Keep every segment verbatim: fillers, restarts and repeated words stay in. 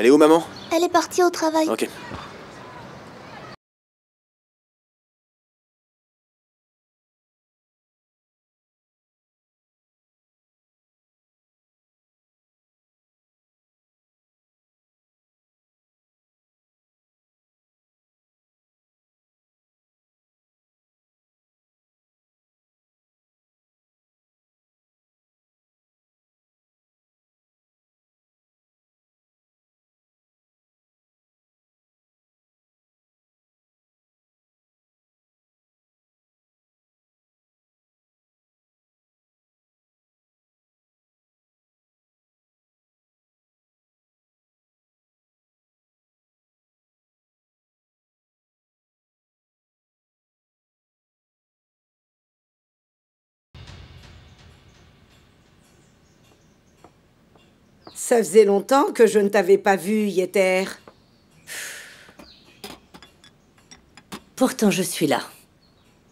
Elle est où, maman? Elle est partie au travail. Ok. Ça faisait longtemps que je ne t'avais pas vu, Yeter. Pourtant, je suis là.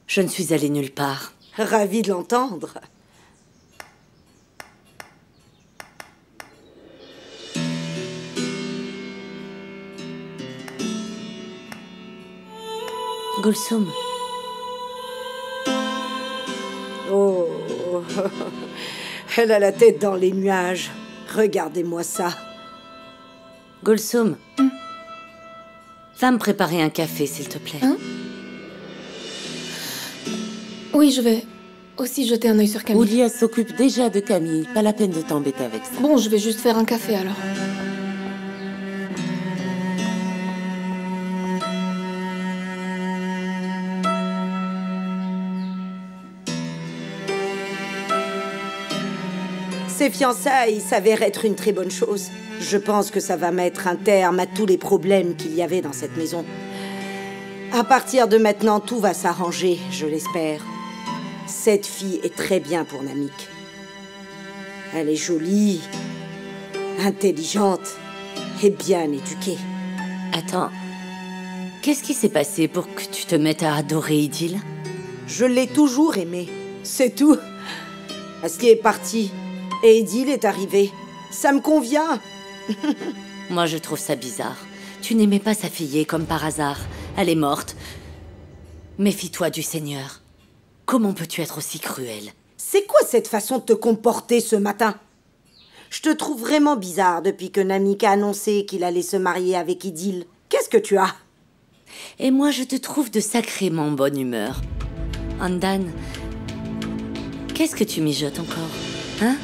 Je ne suis allée nulle part. Ravie de l'entendre. Gulsum. Oh, elle a la tête dans les nuages. Regardez-moi ça. Gulsum, hum? Va me préparer un café, s'il te plaît. Hum? Oui, je vais aussi jeter un œil sur Camille. Oulia s'occupe déjà de Camille. Pas la peine de t'embêter avec ça. Bon, je vais juste faire un café, alors. Ces fiançailles s'avèrent être une très bonne chose. Je pense que ça va mettre un terme à tous les problèmes qu'il y avait dans cette maison. À partir de maintenant, tout va s'arranger, je l'espère. Cette fille est très bien pour Namik. Elle est jolie, intelligente et bien éduquée. Attends, qu'est-ce qui s'est passé pour que tu te mettes à adorer Idil? Je l'ai toujours aimée, c'est tout. Asli est partie. Et Idil est arrivé. Ça me convient. Moi, je trouve ça bizarre. Tu n'aimais pas sa fillée comme par hasard. Elle est morte. Méfie-toi du Seigneur. Comment peux-tu être aussi cruelle? C'est quoi cette façon de te comporter ce matin? Je te trouve vraiment bizarre depuis que Namik a annoncé qu'il allait se marier avec Idil. Qu'est-ce que tu as? Et moi, je te trouve de sacrément bonne humeur. Andan, qu'est-ce que tu mijotes encore? Hein?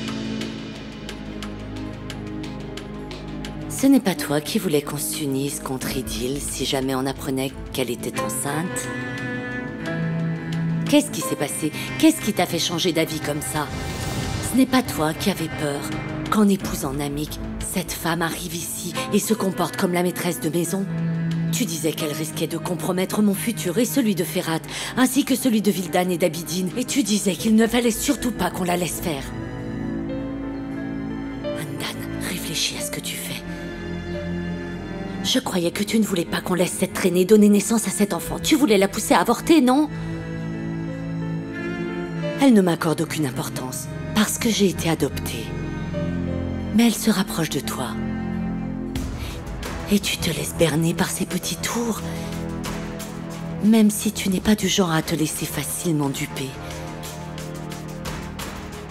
Ce n'est pas toi qui voulais qu'on s'unisse contre Idil si jamais on apprenait qu'elle était enceinte? Qu'est-ce qui s'est passé? Qu'est-ce qui t'a fait changer d'avis comme ça? Ce n'est pas toi qui avais peur qu'en épousant Namik, cette femme arrive ici et se comporte comme la maîtresse de maison? Tu disais qu'elle risquait de compromettre mon futur et celui de Ferhat, ainsi que celui de Vildan et d'Abidine, et tu disais qu'il ne fallait surtout pas qu'on la laisse faire. Andan, réfléchis à ce que tu fais. Je croyais que tu ne voulais pas qu'on laisse cette traînée donner naissance à cet enfant. Tu voulais la pousser à avorter, non? Elle ne m'accorde aucune importance, parce que j'ai été adoptée. Mais elle se rapproche de toi. Et tu te laisses berner par ces petits tours. Même si tu n'es pas du genre à te laisser facilement duper.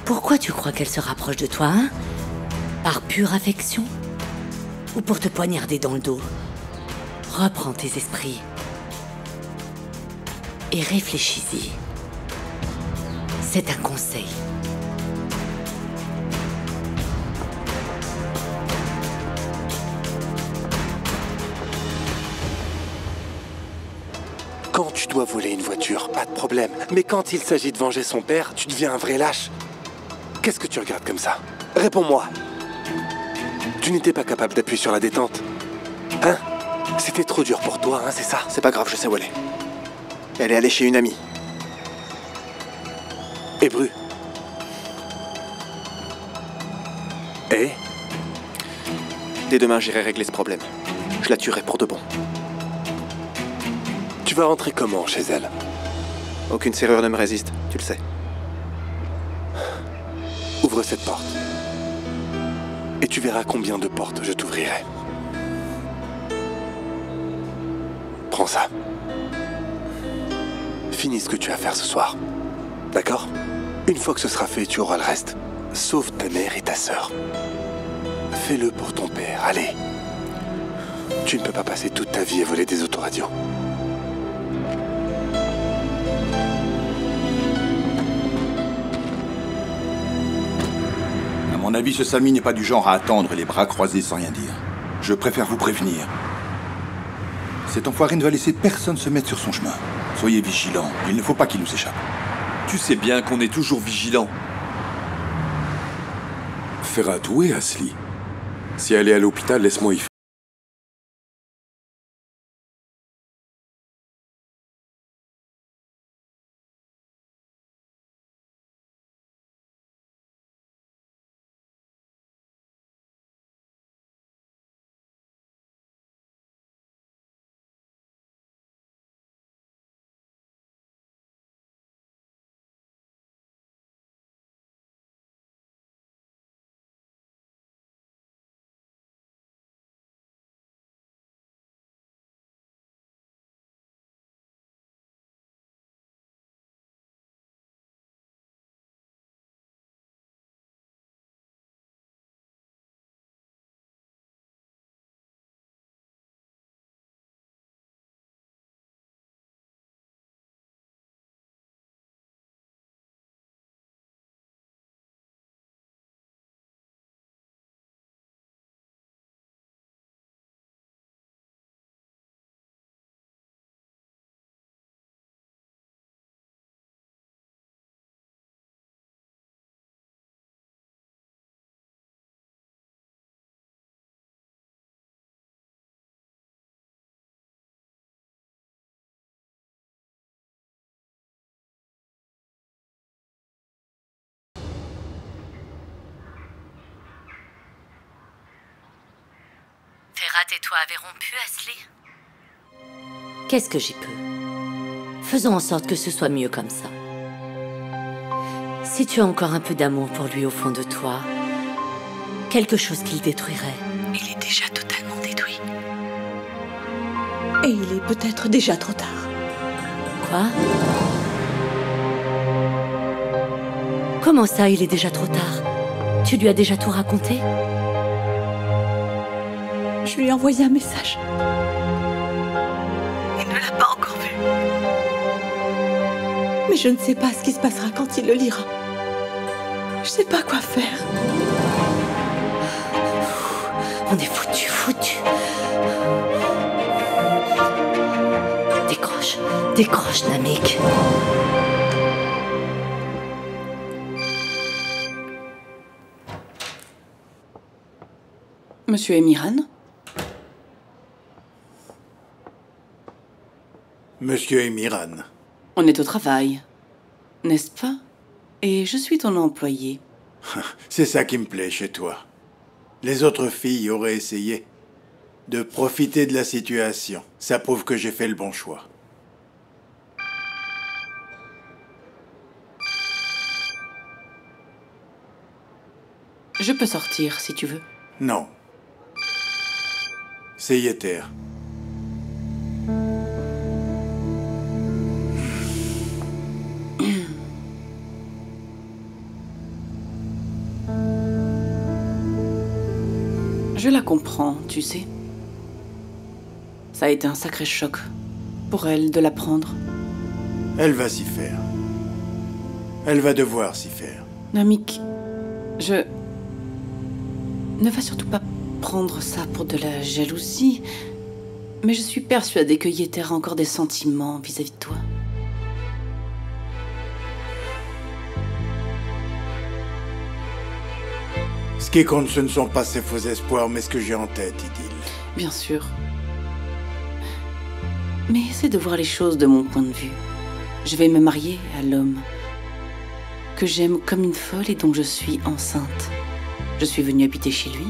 Pourquoi tu crois qu'elle se rapproche de toi, hein? Par pure affection? Ou pour te poignarder dans le dos? Reprends tes esprits. Et réfléchis-y. C'est un conseil. Quand tu dois voler une voiture, pas de problème. Mais quand il s'agit de venger son père, tu deviens un vrai lâche. Qu'est-ce que tu regardes comme ça? Réponds-moi. Tu n'étais pas capable d'appuyer sur la détente. Hein? C'était trop dur pour toi, hein, c'est ça? C'est pas grave, je sais où elle est. Elle est allée chez une amie. Ébru. Et dès demain, j'irai régler ce problème. Je la tuerai pour de bon. Tu vas rentrer comment chez elle? Aucune serrure ne me résiste, tu le sais. Ouvre cette porte. Et tu verras combien de portes je t'ouvrirai. comprends ça. Finis ce que tu as à faire ce soir. D'accord? Une fois que ce sera fait, tu auras le reste. Sauve ta mère et ta sœur. Fais-le pour ton père, allez. Tu ne peux pas passer toute ta vie à voler des autoradios. À mon avis, ce Sammy n'est pas du genre à attendre les bras croisés sans rien dire. Je préfère vous prévenir. Cet enfoiré ne va laisser personne se mettre sur son chemin. Soyez vigilants, il ne faut pas qu'il nous échappe. Tu sais bien qu'on est toujours vigilants. Ferhat, où est Asli? Si elle est à l'hôpital, laisse-moi y faire. Ferhat et toi avez rompu, Asli? Qu'est-ce que j'y peux? Faisons en sorte que ce soit mieux comme ça. Si tu as encore un peu d'amour pour lui au fond de toi, quelque chose qu'il détruirait. Il est déjà totalement détruit. Et il est peut-être déjà trop tard. Quoi? Comment ça, il est déjà trop tard? Tu lui as déjà tout raconté? Je lui ai envoyé un message. Il ne l'a pas encore vu. Mais je ne sais pas ce qui se passera quand il le lira. Je sais pas quoi faire. On est foutu, foutu. Décroche, décroche, Namik. Monsieur Emiran? Monsieur Emiran. On est au travail, n'est-ce pas? Et je suis ton employé. C'est ça qui me plaît chez toi. Les autres filles auraient essayé de profiter de la situation. Ça prouve que j'ai fait le bon choix. Je peux sortir si tu veux. Non. C'est Yeter. Je la comprends, tu sais. Ça a été un sacré choc pour elle de l'apprendre. Elle va s'y faire. Elle va devoir s'y faire. Namik, je... Ne va surtout pas prendre ça pour de la jalousie, mais je suis persuadée que Yeter a encore des sentiments vis-à-vis de toi. Ce qui compte, ce ne sont pas ses faux espoirs, mais ce que j'ai en tête, Idil. Bien sûr. Mais essaie de voir les choses de mon point de vue. Je vais me marier à l'homme que j'aime comme une folle et dont je suis enceinte. Je suis venue habiter chez lui.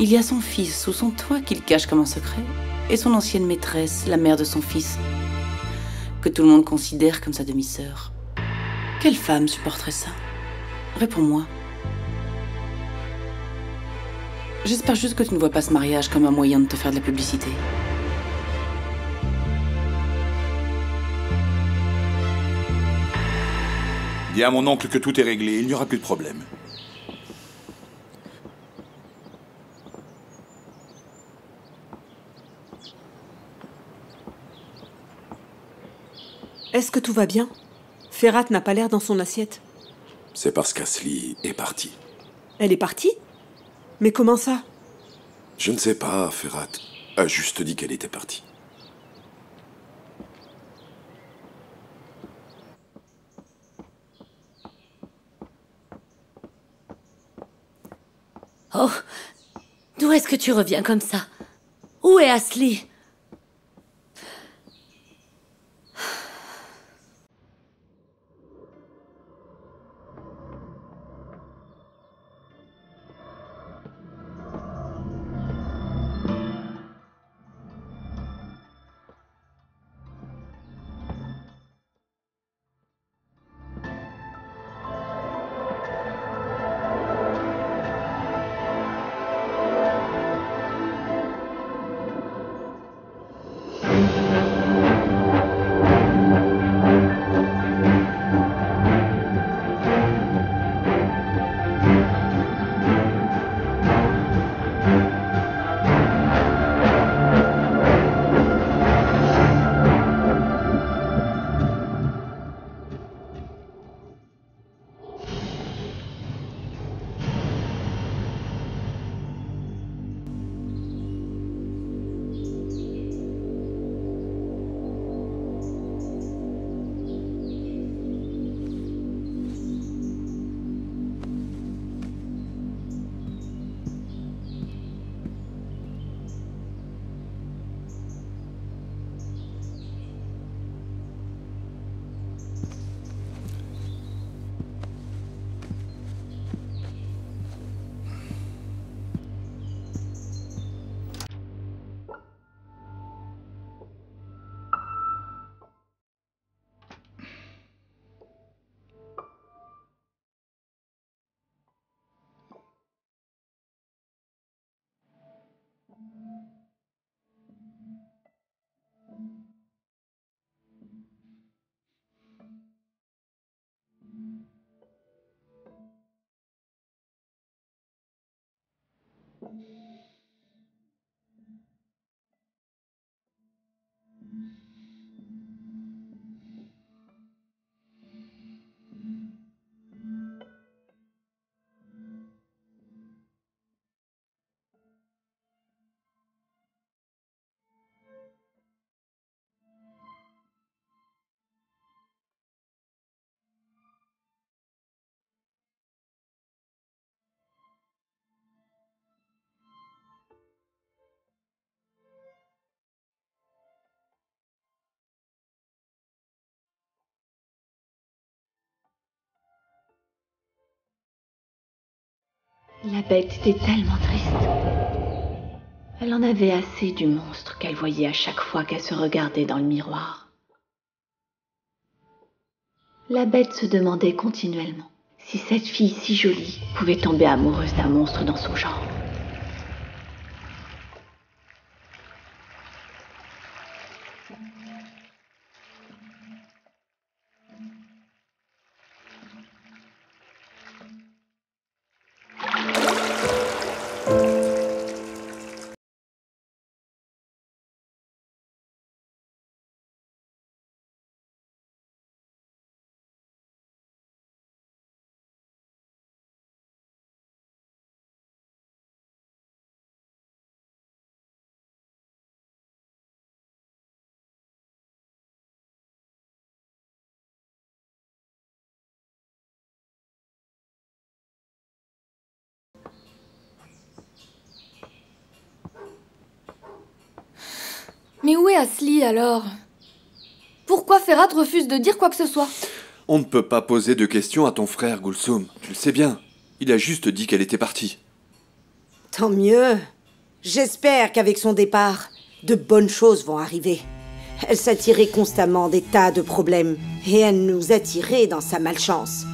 Il y a son fils sous son toit qu'il cache comme un secret, et son ancienne maîtresse, la mère de son fils, que tout le monde considère comme sa demi-sœur. Quelle femme supporterait ça? Réponds-moi. J'espère juste que tu ne vois pas ce mariage comme un moyen de te faire de la publicité. Dis à mon oncle que tout est réglé, il n'y aura plus de problème. Est-ce que tout va bien? Ferhat n'a pas l'air dans son assiette. C'est parce qu'Asli est partie. Elle est partie? Mais comment ça? Je ne sais pas, Ferhat a juste dit qu'elle était partie. Oh, d'où est-ce que tu reviens comme ça? Où est Asli? La bête était tellement triste. Elle en avait assez du monstre qu'elle voyait à chaque fois qu'elle se regardait dans le miroir. La bête se demandait continuellement si cette fille si jolie pouvait tomber amoureuse d'un monstre dans son genre. Mais où est Asli alors? Pourquoi Ferhat refuse de dire quoi que ce soit? On ne peut pas poser de questions à ton frère, Gulsum. Tu le sais bien. Il a juste dit qu'elle était partie. Tant mieux. J'espère qu'avec son départ, de bonnes choses vont arriver. Elle s'attirait constamment des tas de problèmes. Et elle nous attirait dans sa malchance.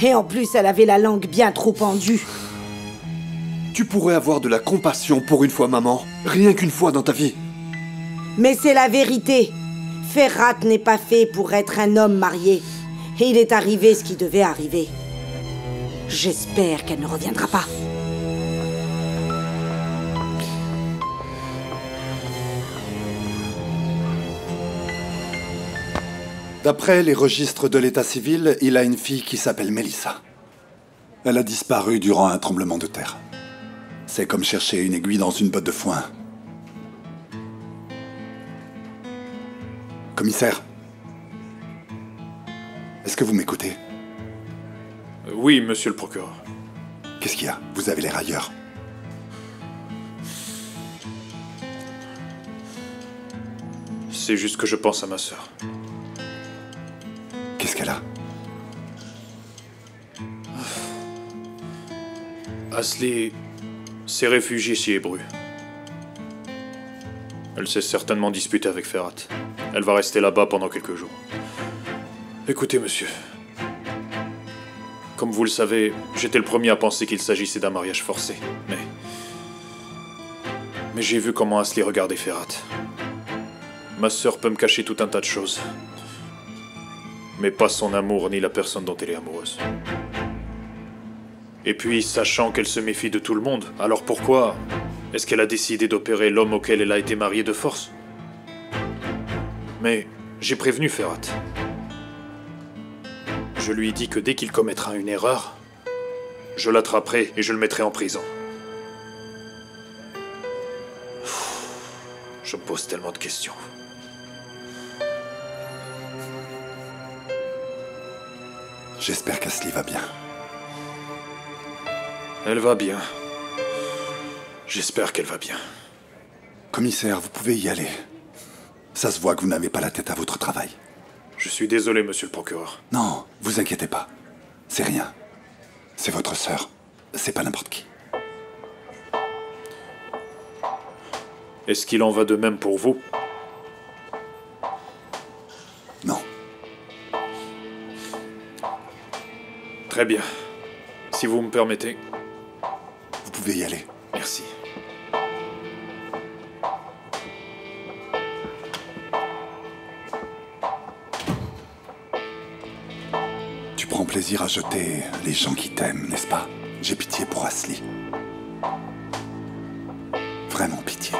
Et en plus, elle avait la langue bien trop pendue. Tu pourrais avoir de la compassion pour une fois, maman. Rien qu'une fois dans ta vie. Mais c'est la vérité. Ferhat n'est pas fait pour être un homme marié. Et il est arrivé ce qui devait arriver. J'espère qu'elle ne reviendra pas. D'après les registres de l'état civil, il a une fille qui s'appelle Mélissa. Elle a disparu durant un tremblement de terre. C'est comme chercher une aiguille dans une botte de foin. Commissaire, est-ce que vous m'écoutez? Oui, monsieur le procureur. Qu'est-ce qu'il y a? Vous avez l'air ailleurs. C'est juste que je pense à ma sœur. Qu'est-ce qu'elle a? Asli s'est réfugiée chez Ébru. Elle s'est certainement disputée avec Ferhat. Elle va rester là-bas pendant quelques jours. Écoutez, monsieur. Comme vous le savez, j'étais le premier à penser qu'il s'agissait d'un mariage forcé, mais... Mais j'ai vu comment Asli regardait Ferhat. Ma sœur peut me cacher tout un tas de choses. Mais pas son amour ni la personne dont elle est amoureuse. Et puis, sachant qu'elle se méfie de tout le monde, alors pourquoi est-ce qu'elle a décidé d'opérer l'homme auquel elle a été mariée de force? Mais j'ai prévenu Ferhat. Je lui ai dit que dès qu'il commettra une erreur, je l'attraperai et je le mettrai en prison. Je me pose tellement de questions. J'espère qu'Asli va bien. Elle va bien. J'espère qu'elle va bien. Commissaire, vous pouvez y aller. Ça se voit que vous n'avez pas la tête à votre travail. Je suis désolé, monsieur le procureur. Non, vous inquiétez pas. C'est rien. C'est votre sœur. C'est pas n'importe qui. Est-ce qu'il en va de même pour vous? Non. Très bien. Si vous me permettez... Vous pouvez y aller. Merci. Tu prends plaisir à jeter les gens qui t'aiment, n'est-ce pas? J'ai pitié pour Asli. Vraiment pitié.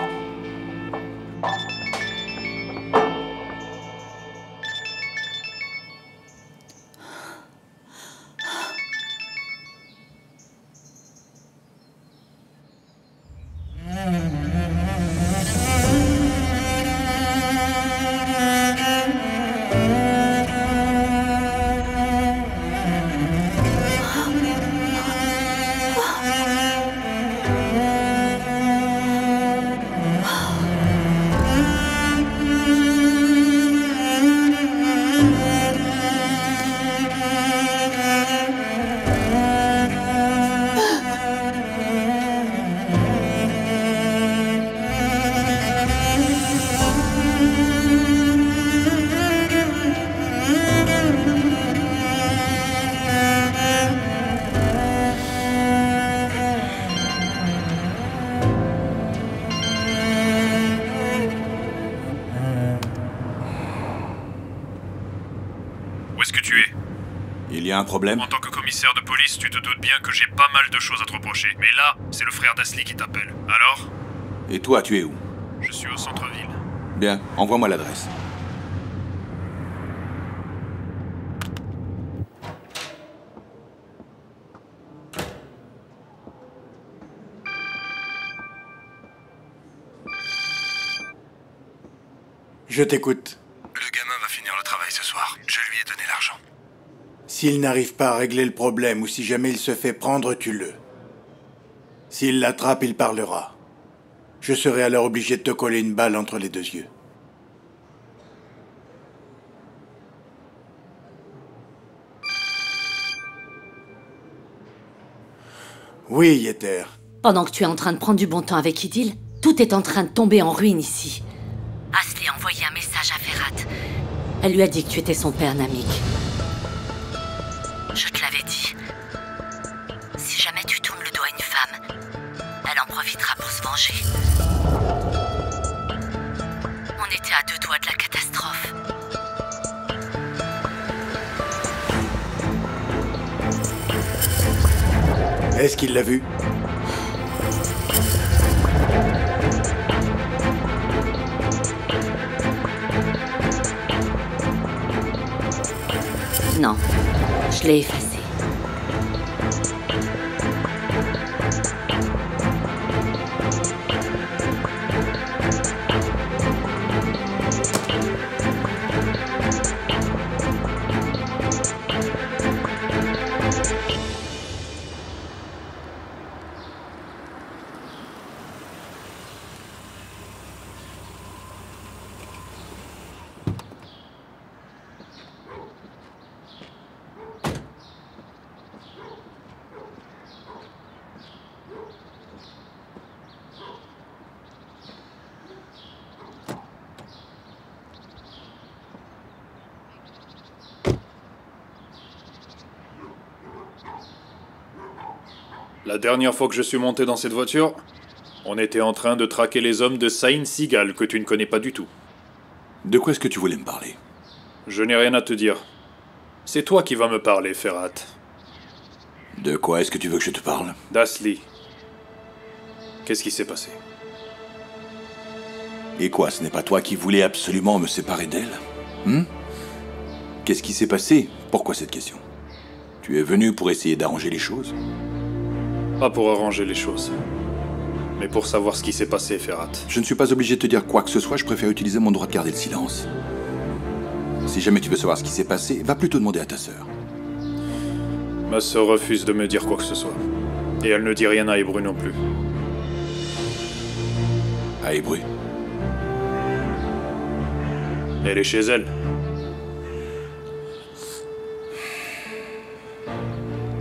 Un problème? En tant que commissaire de police, tu te doutes bien que j'ai pas mal de choses à te reprocher. Mais là, c'est le frère d'Asli qui t'appelle. Alors? Et toi, tu es où? Je suis au centre-ville. Bien, envoie-moi l'adresse. Je t'écoute. Le gamin va finir le travail ce soir. Je lui ai donné l'argent. S'il n'arrive pas à régler le problème, ou si jamais il se fait prendre, tue-le. S'il l'attrape, il parlera. Je serai alors obligé de te coller une balle entre les deux yeux. Oui, Yeter. Pendant que tu es en train de prendre du bon temps avec Idil, tout est en train de tomber en ruine ici. Asli a envoyé un message à Ferhat. Elle lui a dit que tu étais son père, Namik. Je te l'avais dit. Si jamais tu tournes le dos à une femme, elle en profitera pour se venger. On était à deux doigts de la catastrophe. Est-ce qu'il l'a vu? Non, je l'ai effacé. La dernière fois que je suis monté dans cette voiture, on était en train de traquer les hommes de Saim Çiğal que tu ne connais pas du tout. De quoi est-ce que tu voulais me parler? Je n'ai rien à te dire. C'est toi qui vas me parler, Ferhat. De quoi est-ce que tu veux que je te parle? D'Asli. Qu'est-ce qui s'est passé? Et quoi, ce n'est pas toi qui voulais absolument me séparer d'elle? hmm Qu'est-ce qui s'est passé? Pourquoi cette question? Tu es venu pour essayer d'arranger les choses? Pas pour arranger les choses, mais pour savoir ce qui s'est passé, Ferhat. Je ne suis pas obligé de te dire quoi que ce soit, je préfère utiliser mon droit de garder le silence. Si jamais tu veux savoir ce qui s'est passé, va plutôt demander à ta sœur. Ma sœur refuse de me dire quoi que ce soit, et elle ne dit rien à Ébru non plus. À Ébru? Elle est chez elle.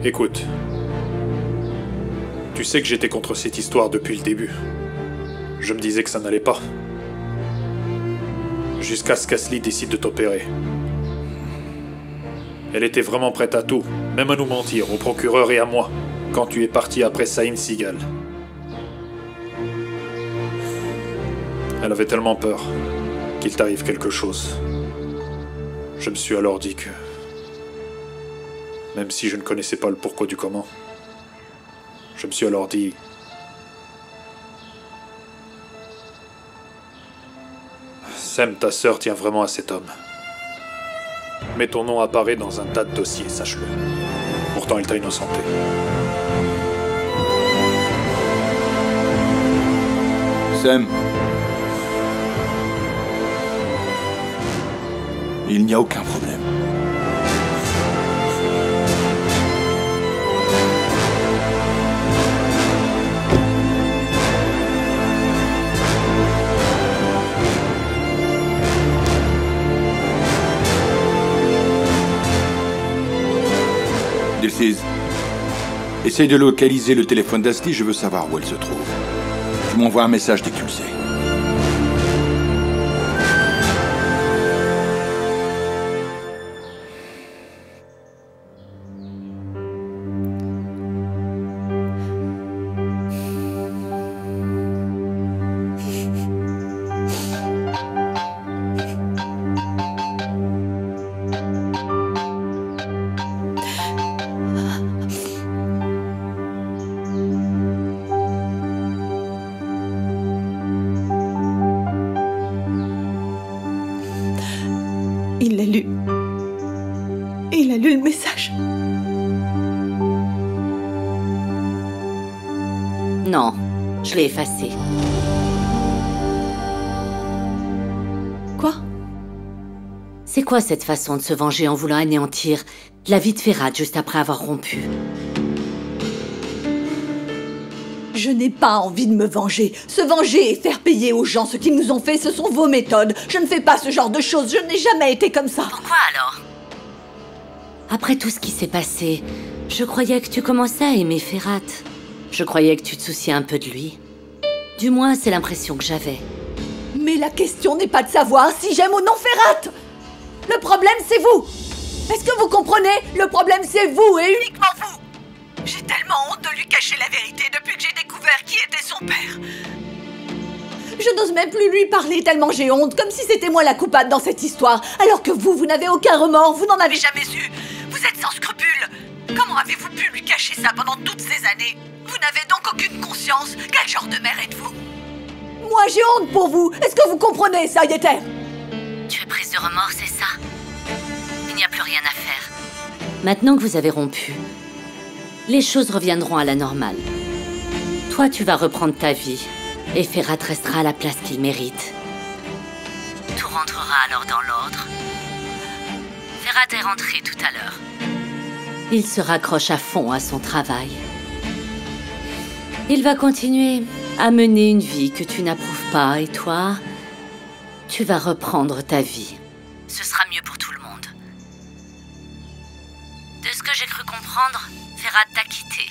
Écoute. Tu sais que j'étais contre cette histoire depuis le début. Je me disais que ça n'allait pas. Jusqu'à ce qu'Asli décide de t'opérer. Elle était vraiment prête à tout, même à nous mentir, au procureur et à moi, quand tu es parti après Saim Çiğal. Elle avait tellement peur qu'il t'arrive quelque chose. Je me suis alors dit que... Même si je ne connaissais pas le pourquoi du comment... Je me suis alors dit... Sam, ta sœur tient vraiment à cet homme. Mais ton nom apparaît dans un tas de dossiers, sache-le. Pourtant, il t'a innocenté. Sam. Il n'y a aucun problème. Dilsiz, essaye de localiser le téléphone d'Asli, je veux savoir où elle se trouve. Tu m'envoies un message dès que tu le sais. Il l'a lu. Il a lu le message. Non, je l'ai effacé. Quoi? C'est quoi cette façon de se venger en voulant anéantir la vie de Ferhat juste après avoir rompu? Je n'ai pas envie de me venger. Se venger et faire payer aux gens ce qu'ils nous ont fait, ce sont vos méthodes. Je ne fais pas ce genre de choses, je n'ai jamais été comme ça. Pourquoi alors? Après tout ce qui s'est passé, je croyais que tu commençais à aimer Ferhat. Je croyais que tu te souciais un peu de lui. Du moins, c'est l'impression que j'avais. Mais la question n'est pas de savoir si j'aime ou non Ferhat. Le problème, c'est vous. Est-ce que vous comprenez? Le problème, c'est vous et uniquement vous. J'ai tellement honte de lui cacher la vérité depuis que j'ai découvert qui était son père. Je n'ose même plus lui parler tellement j'ai honte, comme si c'était moi la coupable dans cette histoire. Alors que vous, vous n'avez aucun remords, vous n'en avez jamais eu. Vous êtes sans scrupules. Comment avez-vous pu lui caché ça pendant toutes ces années. Vous n'avez donc aucune conscience. Quel genre de mère êtes-vous? Moi, j'ai honte pour vous. Est-ce que vous comprenez ça, Yeter? Tu es prise de remords, c'est ça? Il n'y a plus rien à faire. Maintenant que vous avez rompu, les choses reviendront à la normale. Toi, tu vas reprendre ta vie, et Ferhat restera à la place qu'il mérite. Tout rentrera alors dans l'ordre. Ferhat est rentré tout à l'heure. Il se raccroche à fond à son travail. Il va continuer à mener une vie que tu n'approuves pas, et toi, tu vas reprendre ta vie. Ce sera mieux pour tout le monde. De ce que j'ai cru comprendre, Ferhat t'a quitté.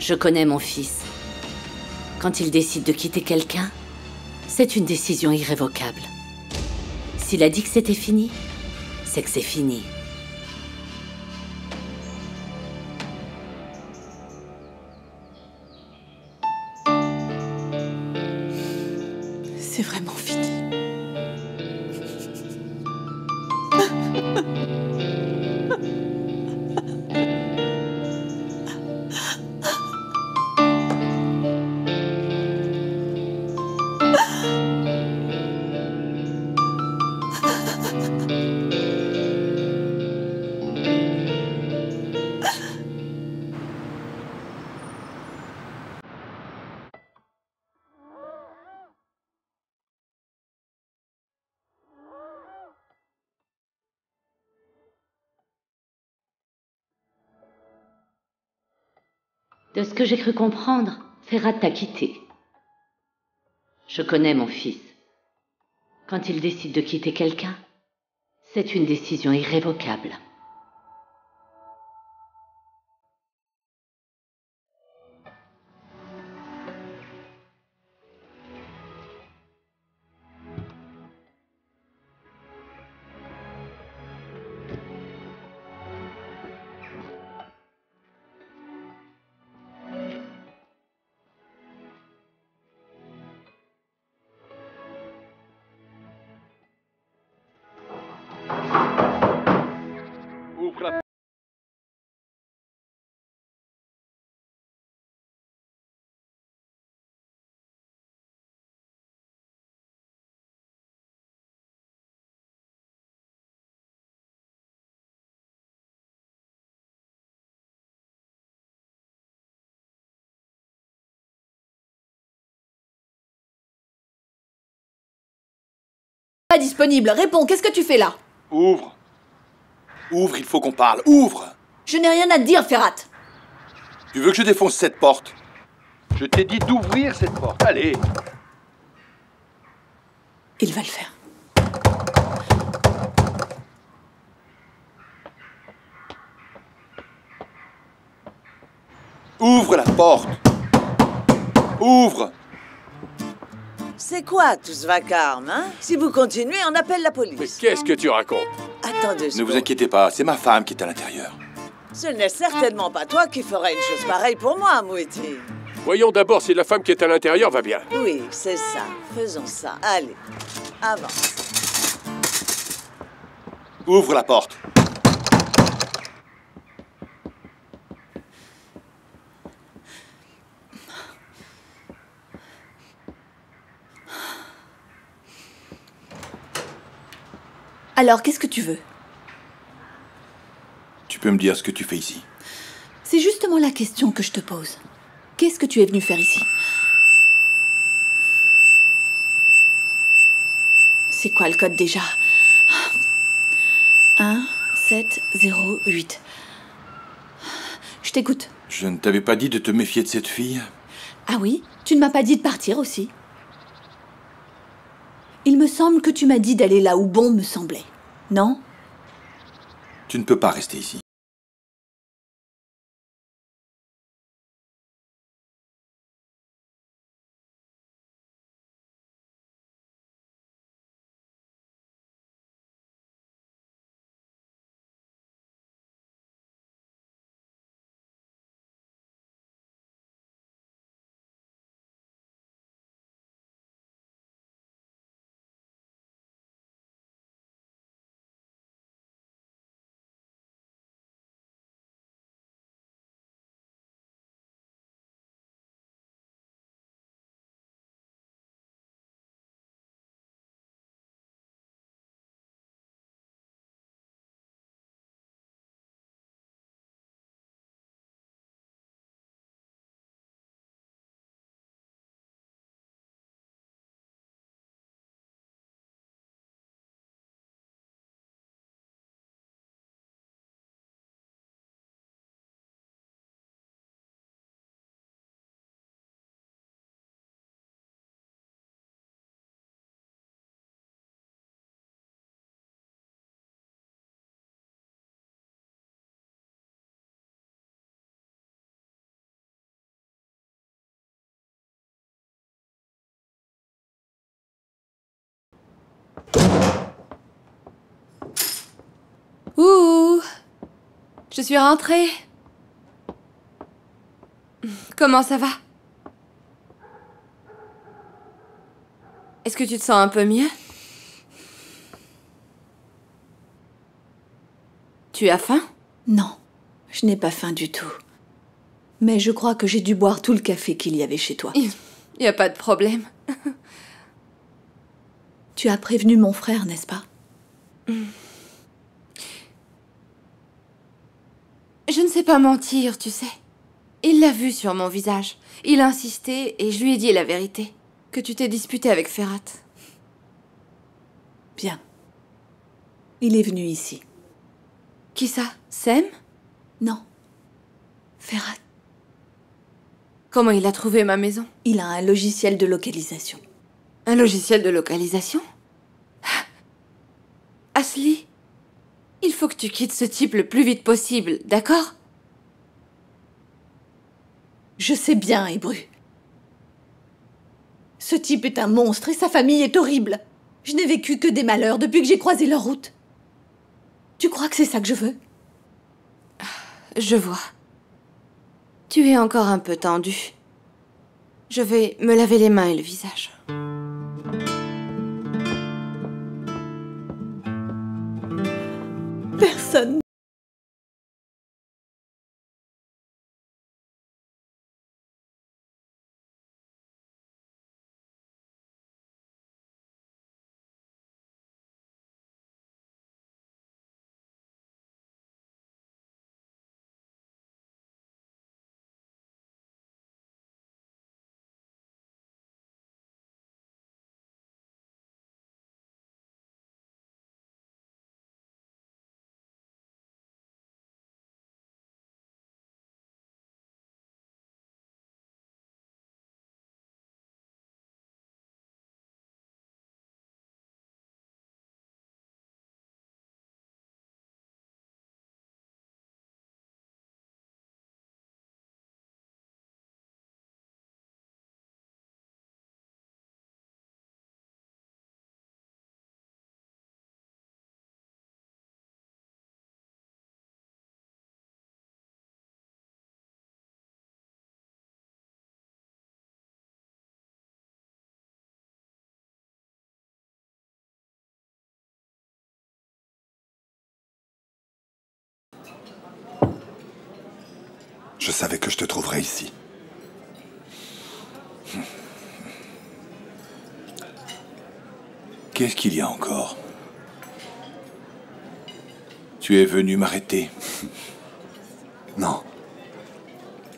Je connais mon fils. Quand il décide de quitter quelqu'un, c'est une décision irrévocable. S'il a dit que c'était fini, c'est que c'est fini. C'est vraiment fini. De ce que j'ai cru comprendre, Ferhat t'a quitté. Je connais mon fils. Quand il décide de quitter quelqu'un, c'est une décision irrévocable. Pas disponible. Réponds, qu'est-ce que tu fais là? Ouvre. Ouvre, il faut qu'on parle. Ouvre. Je n'ai rien à te dire, Ferhat. Tu veux que je défonce cette porte? Je t'ai dit d'ouvrir cette porte. Allez. Il va le faire. Ouvre la porte. Ouvre. C'est quoi tout ce vacarme, hein? Si vous continuez, on appelle la police. Mais qu'est-ce que tu racontes? Attends deux secondes. Ne vous inquiétez pas, c'est ma femme qui est à l'intérieur. Ce n'est certainement pas toi qui ferais une chose pareille pour moi, Mouetti. Voyons d'abord si la femme qui est à l'intérieur va bien. Oui, c'est ça. Faisons ça. Allez, avance. Ouvre la porte. Alors, qu'est-ce que tu veux? Tu peux me dire ce que tu fais ici? C'est justement la question que je te pose. Qu'est-ce que tu es venu faire ici? C'est quoi le code déjà? un sept zéro huit. Je t'écoute. Je ne t'avais pas dit de te méfier de cette fille? Ah oui? Tu ne m'as pas dit de partir aussi? Il me semble que tu m'as dit d'aller là où bon me semblait, non? Tu ne peux pas rester ici. Je suis rentrée. Comment ça va? Est-ce que tu te sens un peu mieux? Tu as faim? Non, je n'ai pas faim du tout. Mais je crois que j'ai dû boire tout le café qu'il y avait chez toi. Il n'y a pas de problème. Tu as prévenu mon frère, n'est-ce pas? Je ne sais pas mentir, tu sais. Il l'a vu sur mon visage. Il a insisté et je lui ai dit la vérité. Que tu t'es disputé avec Ferhat. Bien. Il est venu ici. Qui ça? Sam? Non. Ferhat. Comment il a trouvé ma maison? Il a un logiciel de localisation. Un logiciel de localisation? Asli, il faut que tu quittes ce type le plus vite possible, d'accord? Je sais bien, Ébru. Ce type est un monstre et sa famille est horrible. Je n'ai vécu que des malheurs depuis que j'ai croisé leur route. Tu crois que c'est ça que je veux? Je vois. Tu es encore un peu tendue. Je vais me laver les mains et le visage. Personne. Je savais que je te trouverais ici. Qu'est-ce qu'il y a encore? Tu es venu m'arrêter. Non.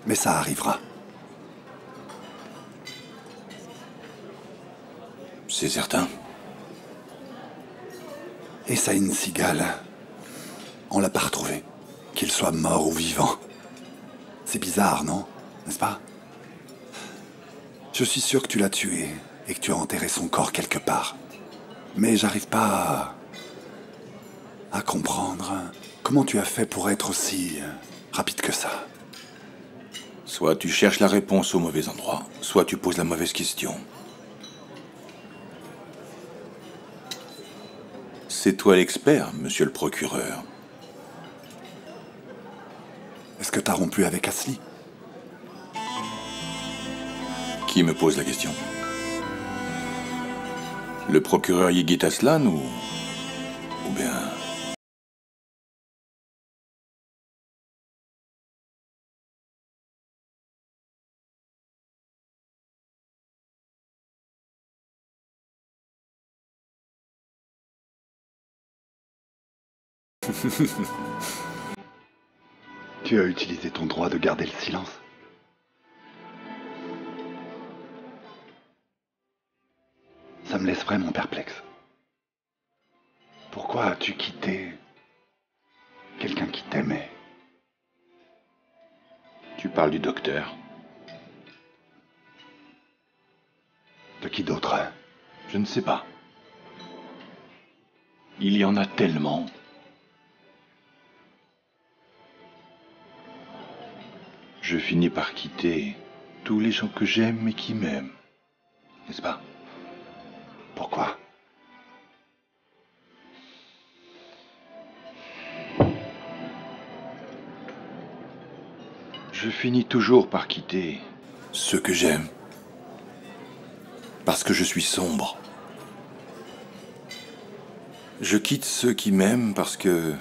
Mais ça arrivera. C'est certain. Et Saim Çiğal, on l'a pas retrouvé. Qu'il soit mort ou vivant. C'est bizarre, non? N'est-ce pas? Je suis sûr que tu l'as tué et que tu as enterré son corps quelque part. Mais j'arrive pas à... à comprendre comment tu as fait pour être aussi rapide que ça. Soit tu cherches la réponse au mauvais endroit, soit tu poses la mauvaise question. C'est toi l'expert, monsieur le procureur. Est-ce que t'as rompu avec Asli? Qui me pose la question? Le procureur Yigit Aslan ou... ou bien... Tu as utilisé ton droit de garder le silence. Ça me laisse vraiment perplexe. Pourquoi as-tu quitté quelqu'un qui t'aimait? Tu parles du docteur. De qui d'autre? Je ne sais pas. Il y en a tellement. Je finis par quitter tous les gens que j'aime et qui m'aiment. N'est-ce pas? Pourquoi? Je finis toujours par quitter ce que j'aime. Parce que je suis sombre. Je quitte ceux qui m'aiment parce que...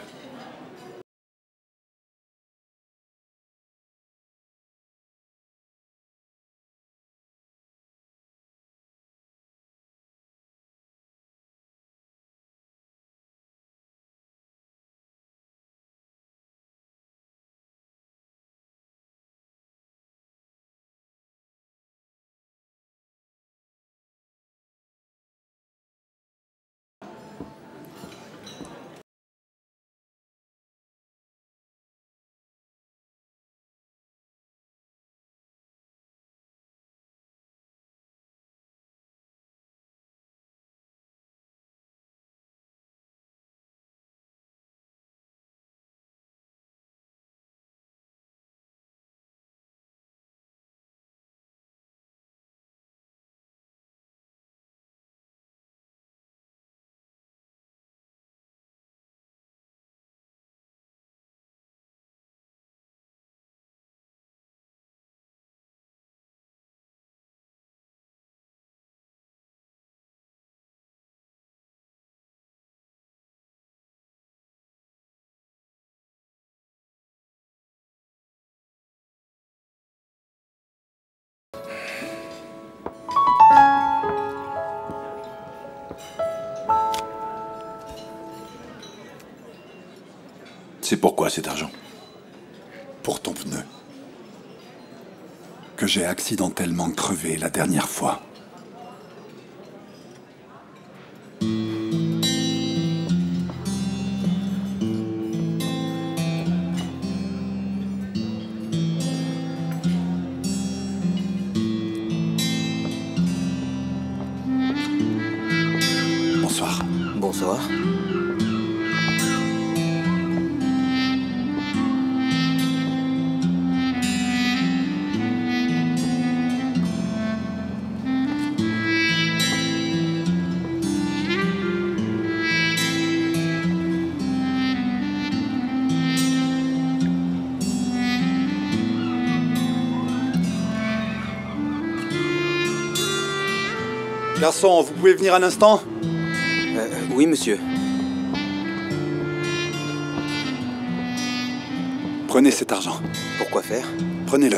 C'est pourquoi cet argent? Pour ton pneu. Que j'ai accidentellement crevé la dernière fois. Bonsoir. Bonsoir. Garçon, vous pouvez venir un instant? euh, Oui, monsieur. Prenez cet argent. Pour quoi faire? Prenez-le.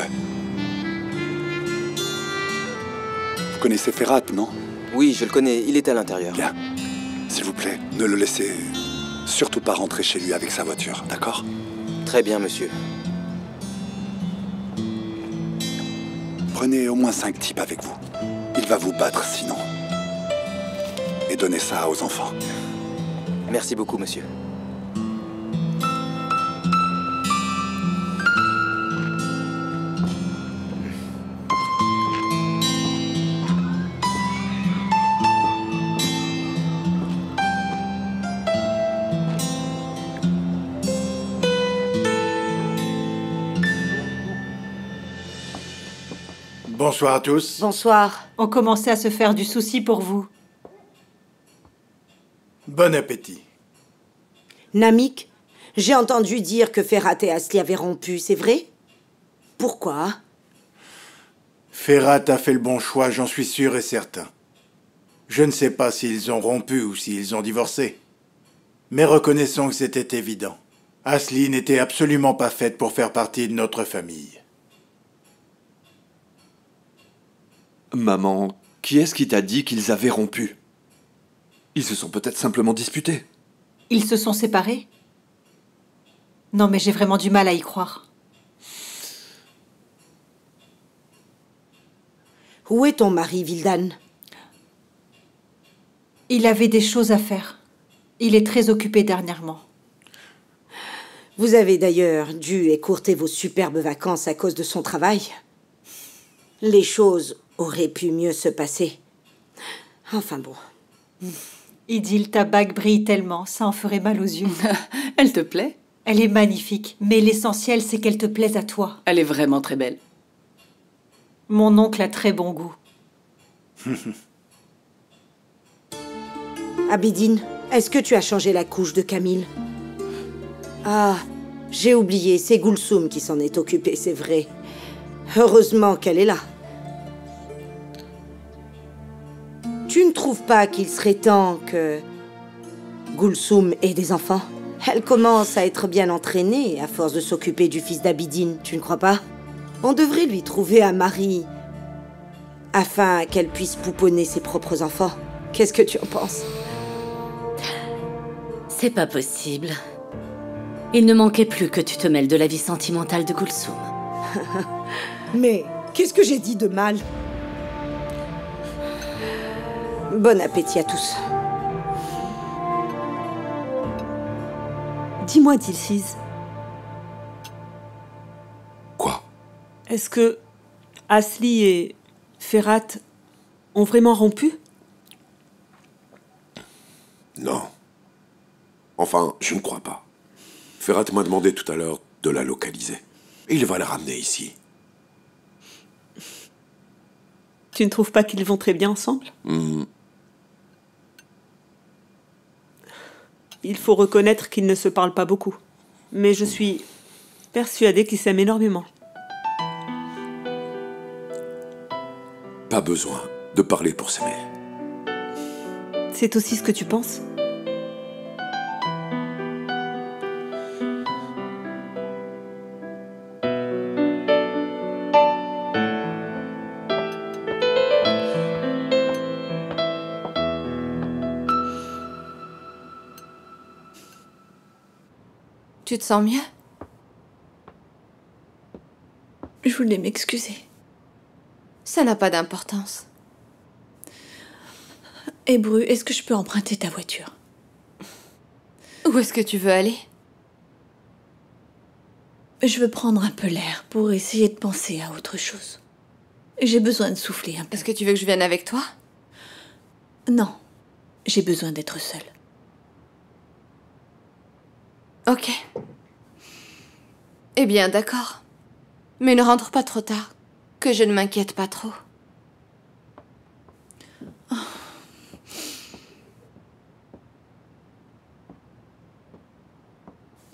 Vous connaissez Ferhat, non? Oui, je le connais. Il est à l'intérieur. Bien. S'il vous plaît, ne le laissez surtout pas rentrer chez lui avec sa voiture, d'accord? Très bien, monsieur. Prenez au moins cinq types avec vous. Il va vous battre sinon. Et donnez ça aux enfants. Merci beaucoup, monsieur. Bonsoir à tous. Bonsoir. On commençait à se faire du souci pour vous. Bon appétit. Namik, j'ai entendu dire que Ferhat et Asli avaient rompu, c'est vrai? Pourquoi? Ferhat a fait le bon choix, j'en suis sûr et certain. Je ne sais pas s'ils ont rompu ou s'ils ont divorcé. Mais reconnaissons que c'était évident. Asli n'était absolument pas faite pour faire partie de notre famille. Maman, qui est-ce qui t'a dit qu'ils avaient rompu? Ils se sont peut-être simplement disputés. Ils se sont séparés? Non, mais j'ai vraiment du mal à y croire. Où est ton mari, Vildan? Il avait des choses à faire. Il est très occupé dernièrement. Vous avez d'ailleurs dû écourter vos superbes vacances à cause de son travail. Les choses... aurait pu mieux se passer. Enfin bon. Idil, ta bague brille tellement, ça en ferait mal aux yeux. Elle te plaît? Elle est magnifique, mais l'essentiel, c'est qu'elle te plaise à toi. Elle est vraiment très belle. Mon oncle a très bon goût. Abidine, est-ce que tu as changé la couche de Camille? Ah, J'ai oublié, c'est Gulsum qui s'en est occupée, c'est vrai. Heureusement qu'elle est là. Tu ne trouves pas qu'il serait temps que Gulsum ait des enfants? Elle commence à être bien entraînée à force de s'occuper du fils d'Abidine, tu ne crois pas? On devrait lui trouver un mari afin qu'elle puisse pouponner ses propres enfants. Qu'est-ce que tu en penses? C'est pas possible. Il ne manquait plus que tu te mêles de la vie sentimentale de Gulsum. Mais qu'est-ce que j'ai dit de mal? Bon appétit à tous. Dis-moi, Dilsiz. Quoi? Est-ce que Asli et Ferhat ont vraiment rompu? Non. Enfin, je ne crois pas. Ferhat m'a demandé tout à l'heure de la localiser. Il va la ramener ici. Tu ne trouves pas qu'ils vont très bien ensemble? Mmh. Il faut reconnaître qu'ils ne se parlent pas beaucoup. Mais je suis persuadée qu'ils s'aiment énormément. Pas besoin de parler pour s'aimer. C'est aussi ce que tu penses? Tu te sens mieux? Je voulais m'excuser. Ça n'a pas d'importance. Ébru, est-ce que je peux emprunter ta voiture? Où est-ce que tu veux aller? Je veux prendre un peu l'air pour essayer de penser à autre chose. J'ai besoin de souffler un peu. Est-ce que tu veux que je vienne avec toi? Non, j'ai besoin d'être seule. Ok. Eh bien, d'accord. Mais ne rentre pas trop tard, que je ne m'inquiète pas trop. Oh.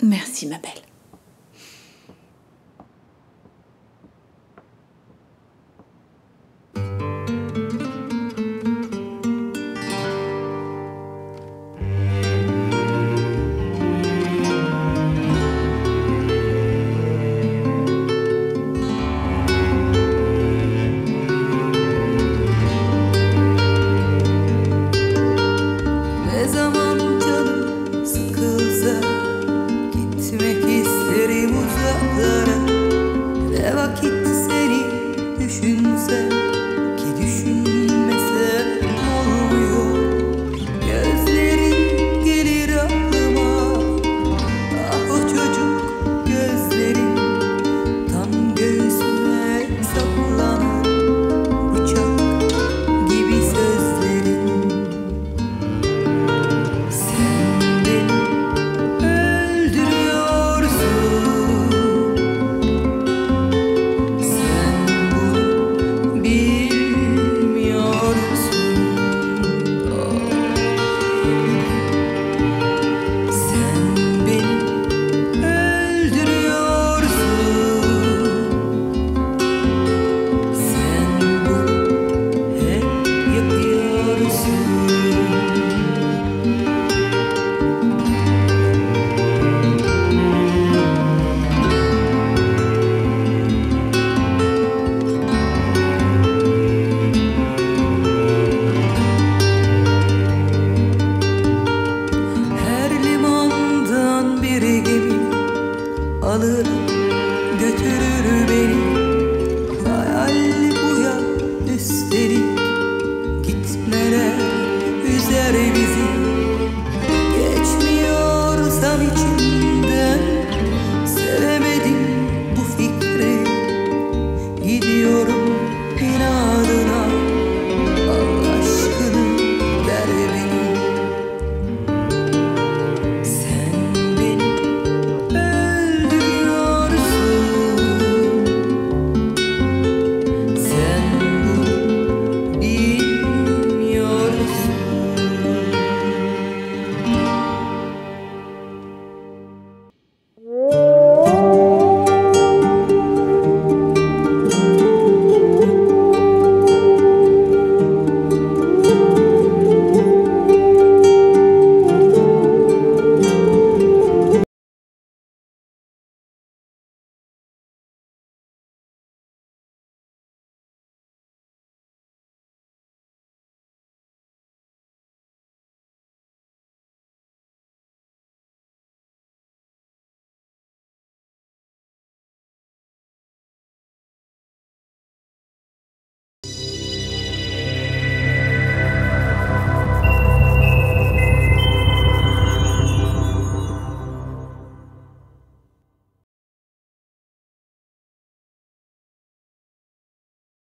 Merci, ma belle. Gidiyorum.